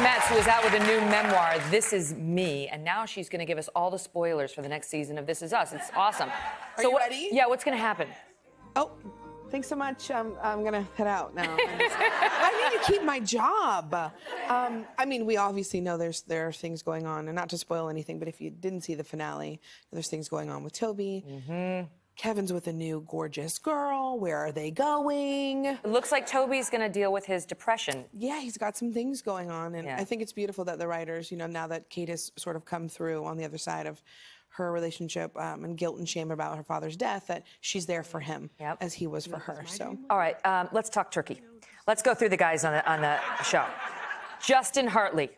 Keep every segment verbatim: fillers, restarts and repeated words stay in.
Chrissy Metz, who is out with a new memoir, This Is Me, and now she's going to give us all the spoilers for the next season of This Is Us. It's awesome. Are so you what, ready? Yeah, what's going to happen? Oh, thanks so much. Um, I'm going to head out now. I need to keep my job. Um, I mean, we obviously know there's there are things going on, and not to spoil anything, but if you didn't see the finale, there's things going on with Toby. Mm-hmm. Kevin's with a new gorgeous girl. Where are they going? It looks like Toby's going to deal with his depression. Yeah, he's got some things going on. And yeah. I think it's beautiful that the writers, you know, now that Kate has sort of come through on the other side of her relationship um, and guilt and shame about her father's death, that she's there for him yep. as he was for her. So, all right, um, let's talk turkey. Let's go through the guys on the, on the show. Justin Hartley.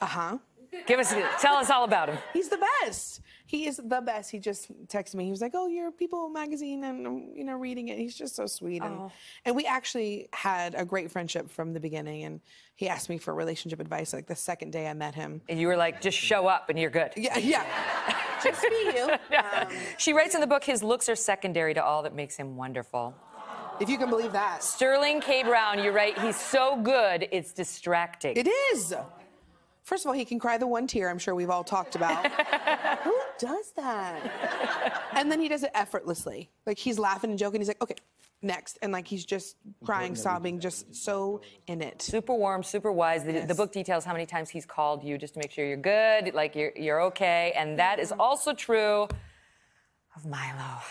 Uh-huh. Give us, tell us all about him. He's the best. He is the best. He just texted me. He was like, "Oh, your People magazine," and you know, reading it. He's just so sweet. And, oh. and we actually had a great friendship from the beginning. And he asked me for relationship advice like the second day I met him. And you were like, "Just show up, and you're good." Yeah, yeah. Just be you. Um, she writes in the book, his looks are secondary to all that makes him wonderful. If you can believe that. Sterling K. Brown, you write, he's so good, it's distracting. It is. First of all, he can cry the one tear I'm sure we've all talked about. Who does that? And then he does it effortlessly. Like, he's laughing and joking. He's like, okay, next. And, like, he's just crying, sobbing, just so in it. Super warm, super wise. The, yes. the book details how many times he's called you just to make sure you're good, like, you're, you're okay. And that is also true of Milo.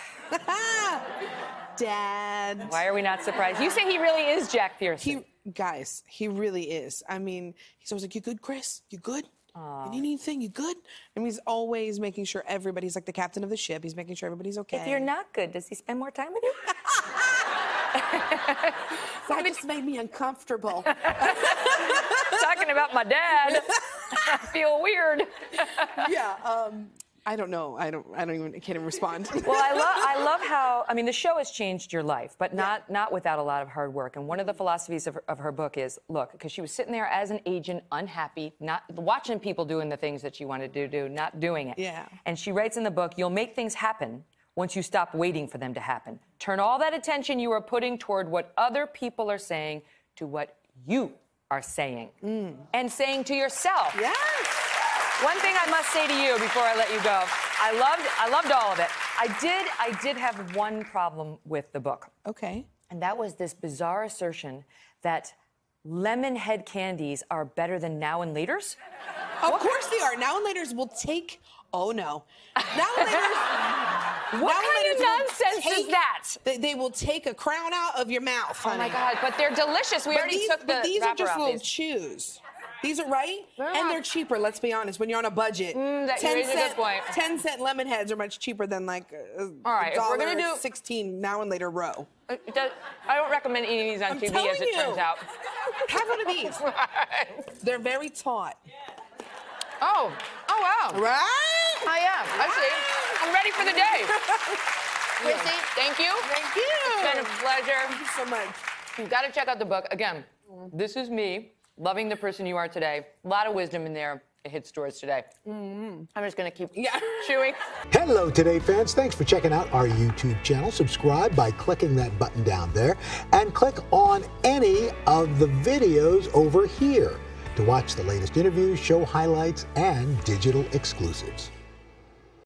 Dad. Why are we not surprised? You say he really is Jack Pearson. He, Guys, he really is. I mean, he's always like, "You good, Chris? You good? Aww. You need anything? You good?" I mean, he's always making sure everybody's like the captain of the ship. He's making sure everybody's okay. If you're not good, does he spend more time with you? That just made me uncomfortable. Talking about my dad, I feel weird. yeah. Um, I don't know. I don't. I don't even. I can't even respond. Well, I love. I love how. I mean, the show has changed your life, but not yeah. not without a lot of hard work. And one of the philosophies of her, of her book is, look, because she was sitting there as an agent, unhappy, not watching people doing the things that she wanted to do, not doing it. Yeah. And she writes in the book, you'll make things happen once you stop waiting for them to happen. Turn all that attention you are putting toward what other people are saying to what you are saying, mm. and saying to yourself. Yes. One thing I must say to you before I let you go, I loved, I loved all of it. I did, I did have one problem with the book. Okay. And that was this bizarre assertion that lemon head candies are better than Now and Laters. Of what? Course they are. Now and Laters will take. Oh no. Now and Laters. What now kind of nonsense take, is that? They, they will take a crown out of your mouth. Honey. Oh my God! But they're delicious. We but already these, took the. But these are just little these. chews. These are right, they're and they're cheaper. Let's be honest. When you're on a budget, mm, that ten cent, a good point. ten cent lemon heads are much cheaper than like a All right, dollar we're gonna do... sixteen Now and Later row. It does, I don't recommend eating these on I'm T V, as it you. turns out. Have one of these. Right. They're very taut. Yeah. Oh, oh wow! Right? I am. Right. I see. I'm ready for the day. Chrissy, yeah. thank you. Thank you. It's been a pleasure. Thank you so much. You've got to check out the book again. Mm. This Is Me. Loving the person you are today. A lot of wisdom in there. It hits stores today. Mm-hmm. I'm just going to keep yeah. chewing. Hello, Today fans. Thanks for checking out our YouTube channel. Subscribe by clicking that button down there and click on any of the videos over here to watch the latest interviews, show highlights, and digital exclusives.